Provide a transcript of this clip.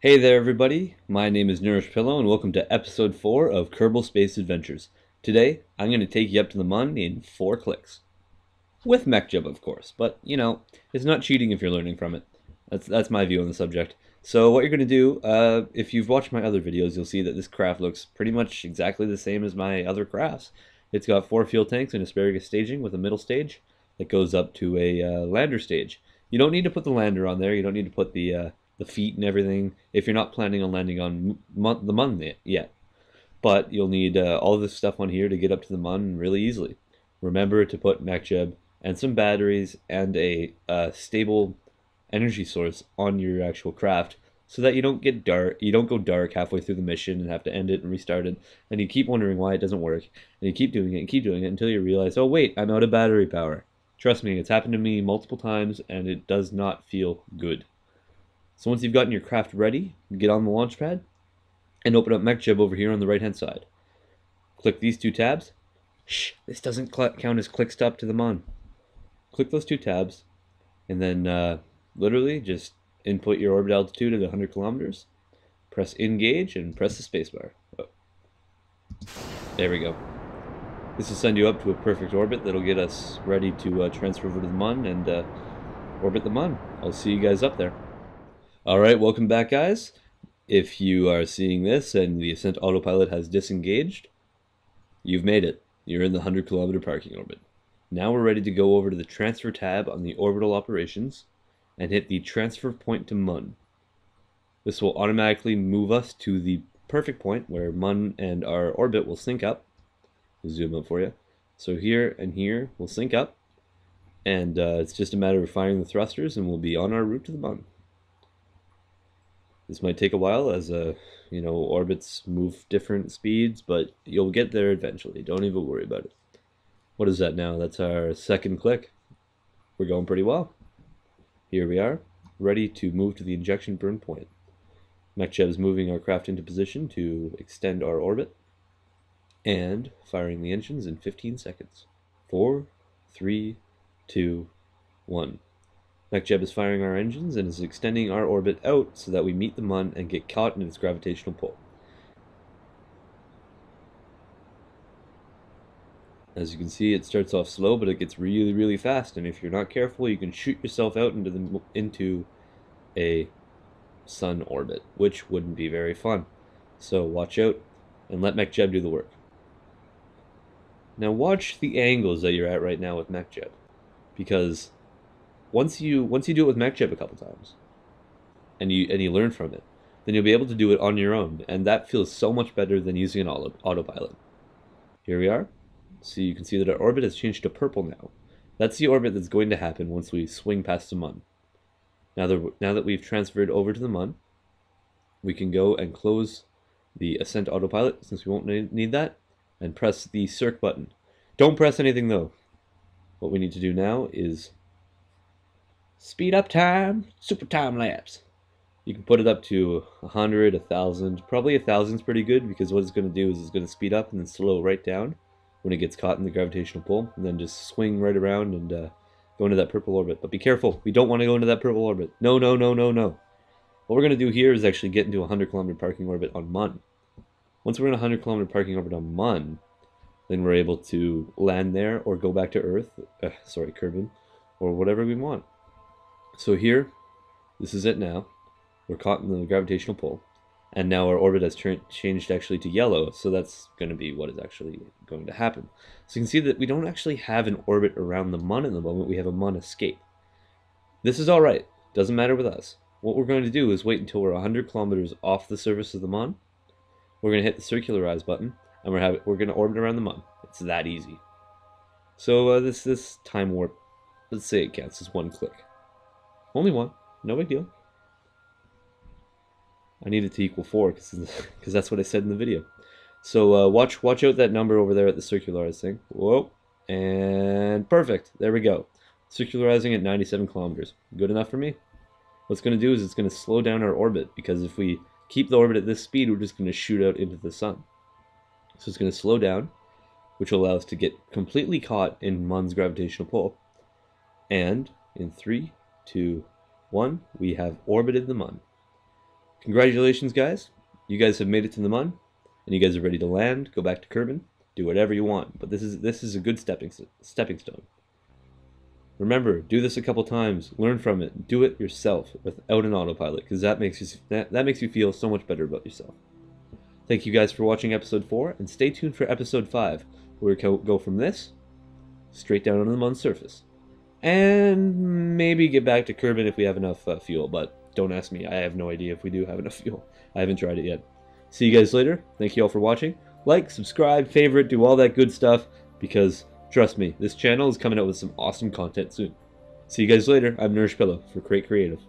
Hey there everybody, my name is Nourish Pillow and welcome to episode 4 of Kerbal Space Adventures. Today, I'm going to take you up to the Mun in 4 clicks. With MechJeb, of course, but you know, it's not cheating if you're learning from it. That's my view on the subject. So what you're going to do, if you've watched my other videos, you'll see that this craft looks pretty much exactly the same as my other crafts. It's got 4 fuel tanks and asparagus staging with a middle stage that goes up to a lander stage. You don't need to put the lander on there, you don't need to put the feet and everything, if you're not planning on landing on the Mun yet. But you'll need all this stuff on here to get up to the Mun really easily. Remember to put MechJeb and some batteries and a stable energy source on your actual craft so that you don't get dark, you don't go dark halfway through the mission and have to end it and restart it, and you keep wondering why it doesn't work, and you keep doing it and keep doing it until you realize, oh wait, I'm out of battery power. Trust me, it's happened to me multiple times and it does not feel good. So once you've gotten your craft ready, get on the launch pad and open up MechJeb over here on the right hand side. Click these 2 tabs. Shh, this doesn't count as clicks up to the Mun. Click those 2 tabs and then literally just input your orbit altitude at 100 kilometers. Press engage and press the spacebar. Oh. There we go. This will send you up to a perfect orbit that'll get us ready to transfer over to the Mun and orbit the Mun. I'll see you guys up there. Alright, welcome back guys. If you are seeing this and the ascent autopilot has disengaged, you've made it. You're in the 100-kilometer parking orbit. Now we're ready to go over to the transfer tab on the orbital operations and hit the transfer point to Mun. This will automatically move us to the perfect point where Mun and our orbit will sync up. I'll zoom up for you. So here and here will sync up, and it's just a matter of firing the thrusters and we'll be on our route to the Mun. This might take a while as you know, orbits move different speeds, but you'll get there eventually. Don't even worry about it. What is that now? That's our 2nd click. We're going pretty well. Here we are, ready to move to the injection burn point. MechJeb is moving our craft into position to extend our orbit and firing the engines in 15 seconds. 4, 3, 2, 1. MechJeb is firing our engines and is extending our orbit out so that we meet the Mun and get caught in its gravitational pull. As you can see, it starts off slow, but it gets really, really fast, and if you're not careful, you can shoot yourself out into a sun orbit, which wouldn't be very fun. So watch out and let MechJeb do the work. Now watch the angles that you're at right now with MechJeb, because once you do it with MechJeb a couple times, and you learn from it, then you'll be able to do it on your own, and that feels so much better than using an autopilot. Here we are. So you can see that our orbit has changed to purple now. That's the orbit that's going to happen once we swing past the Mun. Now that we've transferred over to the Mun, we can go and close the ascent autopilot, since we won't need that, and press the circ button. Don't press anything though. What we need to do now is speed up time, super time lapse. You can put it up to 100, 1,000, probably 1,000's pretty good, because what it's going to do is it's going to speed up and then slow right down when it gets caught in the gravitational pull, and then just swing right around and go into that purple orbit. But be careful, we don't want to go into that purple orbit. No, no, no, no, no. What we're going to do here is actually get into a 100-kilometer parking orbit on Mun. Once we're in a 100-kilometer parking orbit on Mun, then we're able to land there or go back to Earth, sorry, Kerbin, or whatever we want. So here, this is it now. We're caught in the gravitational pull, and now our orbit has changed actually to yellow, so that's going to be what is actually going to happen. So you can see that we don't actually have an orbit around the Mun in the moment, we have a Mun escape. This is alright, doesn't matter with us. What we're going to do is wait until we're 100 kilometers off the surface of the Mun. We're going to hit the circularize button, and we're going to orbit around the Mun. It's that easy. So this time warp, let's say it counts as 1 click. Only 1, no big deal. I need it to equal 4 because that's what I said in the video. So watch out that number over there at the circularized thing. Whoa, and perfect, there we go. Circularizing at 97 kilometers, good enough for me. What's going to do is it's going to slow down our orbit, because if we keep the orbit at this speed, we're just going to shoot out into the sun. So it's going to slow down, which will allow us to get completely caught in Mun's gravitational pull. And in 3, 2, 1, we have orbited the Mun. Congratulations, guys. You guys have made it to the Mun, and you guys are ready to land, go back to Kerbin, do whatever you want. But this is a good stepping stone. Remember, do this a couple times, learn from it, do it yourself without an autopilot, because that makes you feel so much better about yourself. Thank you guys for watching episode 4, and stay tuned for episode 5, where we go from this straight down onto the Mun's surface, and maybe get back to Kerbin if we have enough fuel. But don't ask me; I have no idea if we do have enough fuel. I haven't tried it yet. See you guys later. Thank you all for watching. Like, subscribe, favorite, do all that good stuff, because trust me, this channel is coming out with some awesome content soon. See you guys later. I'm Nourish Pillow for Crate Creative.